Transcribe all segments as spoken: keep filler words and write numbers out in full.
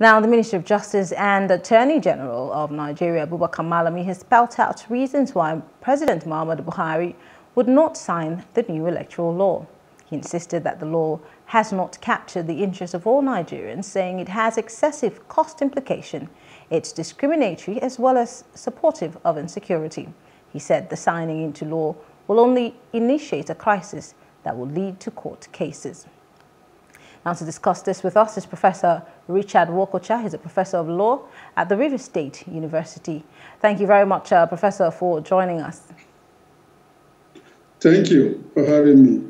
Now, the Minister of Justice and Attorney General of Nigeria, Abubakar Malami, has spelt out reasons why President Muhammadu Buhari would not sign the new electoral law. He insisted that the law has not captured the interests of all Nigerians, saying it has excessive cost implication, it's discriminatory as well as supportive of insecurity. He said the signing into law will only initiate a crisis that will lead to court cases. Now, to discuss this with us is Professor Richard Wokocha. He's a professor of law at the Rivers State University. Thank you very much, uh, Professor, for joining us. Thank you for having me.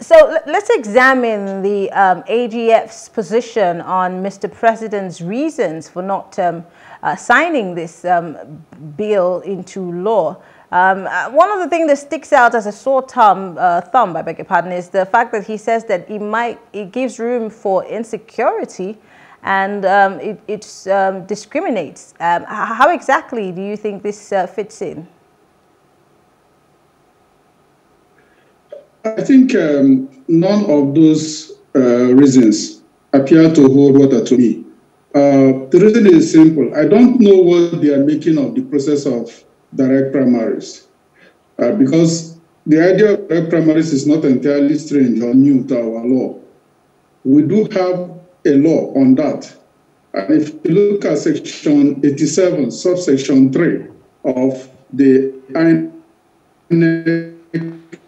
So let's examine the um, A G F's position on Mister President's reasons for not um, uh, signing this um, bill into law. Um, one of the things that sticks out as a sore thumb, uh, thumb, I beg your pardon, is the fact that he says that it might, it gives room for insecurity, and um, it it's, um, discriminates. Um, how exactly do you think this uh, fits in? I think um, none of those uh, reasons appear to hold water to me. Uh, the reason is simple. I don't know what they are making of the process of direct primaries, uh, because the idea of direct primaries is not entirely strange or new to our law. We do have a law on that, and if you look at section eighty-seven, subsection three of the I N E C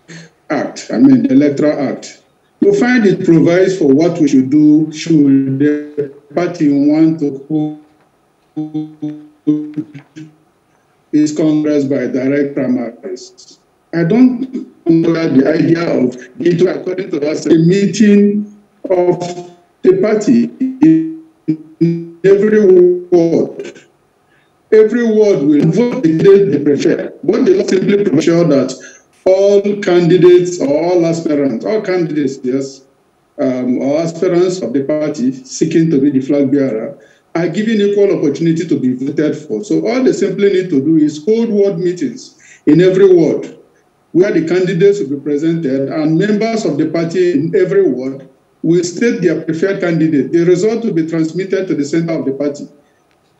Act, I mean the Electoral Act, you find it provides for what we should do should the party want to hold is Congress by direct primaries. I don't know that the idea of it, according to us, a meeting of the party in every ward. Every ward will vote the candidate they prefer. But they simply ensure that all candidates or all aspirants, all candidates, yes, um, or aspirants of the party seeking to be the flag bearer, are given equal opportunity to be voted for. So all they simply need to do is hold ward meetings in every ward where the candidates will be presented, and members of the party in every ward will state their preferred candidate. The result will be transmitted to the center of the party.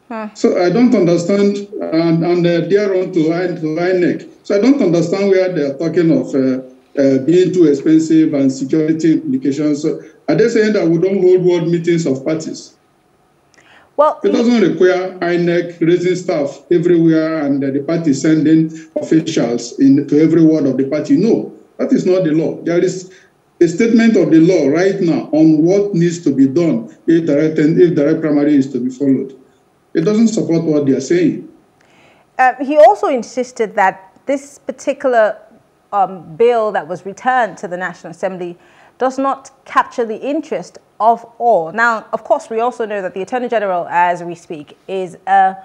Huh. So I don't understand, and, and uh, they are on to, to I N E C. So I don't understand where they are talking of uh, uh, being too expensive and security implications. So are they saying that we don't hold ward meetings of parties? Well, it doesn't require I N E C raising staff everywhere and the party sending officials in to every ward of the party. No, that is not the law. There is a statement of the law right now on what needs to be done if direct, if direct primary is to be followed. It doesn't support what they are saying. Uh, he also insisted that this particular um, bill that was returned to the National Assembly does not capture the interest of all. Now, of course, we also know that the Attorney General, as we speak, is a,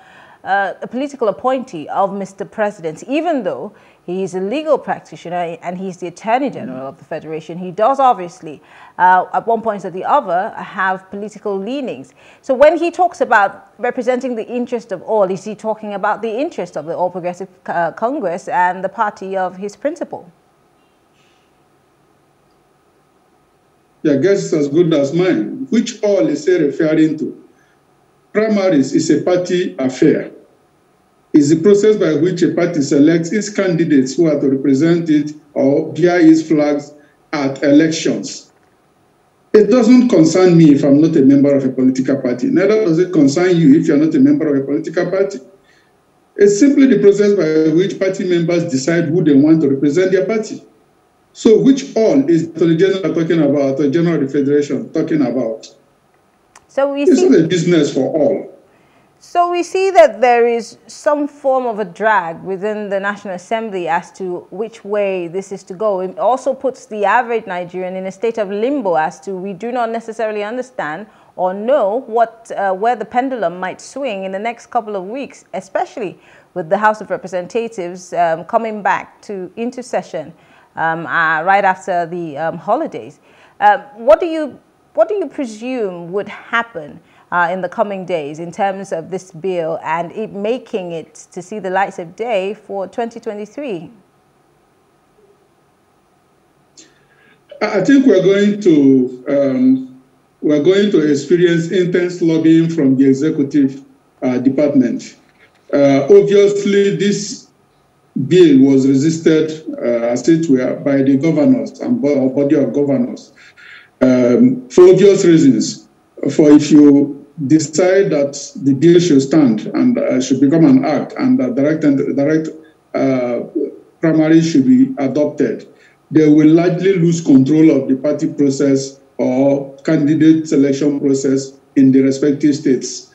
a, a political appointee of Mister President. Even though he is a legal practitioner and he's the Attorney General of the Federation, he does obviously, uh, at one point or the other, have political leanings. So when he talks about representing the interest of all, is he talking about the interest of the All Progressive uh, Congress and the party of his principle? Their guess is as good as mine, which all is referring to. Primaries is a party affair. It's the process by which a party selects its candidates who are to represent it or bear its flags at elections. It doesn't concern me if I'm not a member of a political party. Neither does it concern you if you're not a member of a political party. It's simply the process by which party members decide who they want to represent their party. So which all is the general talking about, the general of the Federation talking about? So we this see, is a business for all. So we see that there is some form of a drag within the National Assembly as to which way this is to go. It also puts the average Nigerian in a state of limbo as to we do not necessarily understand or know what, uh, where the pendulum might swing in the next couple of weeks, especially with the House of Representatives um, coming back to into session. Um, uh, right after the um, holidays. Uh, what do you what do you presume would happen uh, in the coming days in terms of this bill and it making it to see the lights of day for twenty twenty-three? I think we're going to um, we're going to experience intense lobbying from the executive uh, department. Uh, obviously, this bill was resisted, uh, as it were, by the governors and body of governors um, for obvious reasons. For if you decide that the bill should stand and uh, should become an act, and uh, direct and direct uh, primary should be adopted, they will largely lose control of the party process or candidate selection process in the respective states.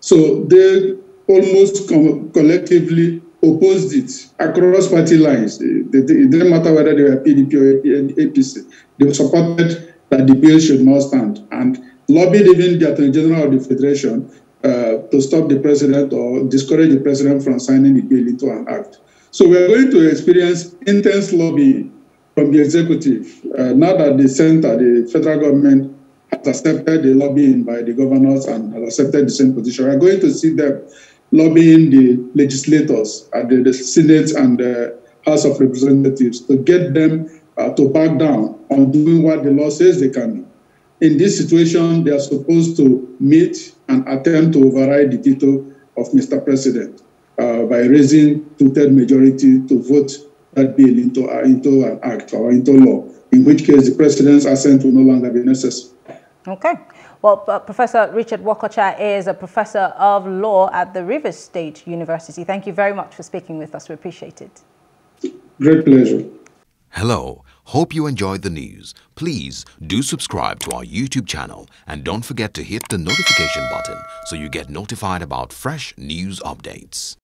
So they almost co collectively opposed it across party lines. It, it, it didn't matter whether they were P D P or A P C. They supported that the bill should not stand, and lobbied even the Attorney General of the Federation uh, to stop the president or discourage the president from signing the bill into an act. So we are going to experience intense lobbying from the executive, uh, now that the center, the federal government, has accepted the lobbying by the governors and has accepted the same position. We are going to see them lobbying the legislators at the, the Senate and the House of Representatives to get them uh, to back down on doing what the law says they can do. In this situation, they are supposed to meet and attempt to override the veto of Mister President uh, by raising two-thirds majority to vote that bill into, uh, into an act or into law, in which case the president's assent will no longer be necessary. Okay. Well, uh, Professor Richard Wokocha is a professor of law at the Rivers State University. Thank you very much for speaking with us. We appreciate it. Great pleasure. Hello. Hope you enjoyed the news. Please do subscribe to our YouTube channel and don't forget to hit the notification button so you get notified about fresh news updates.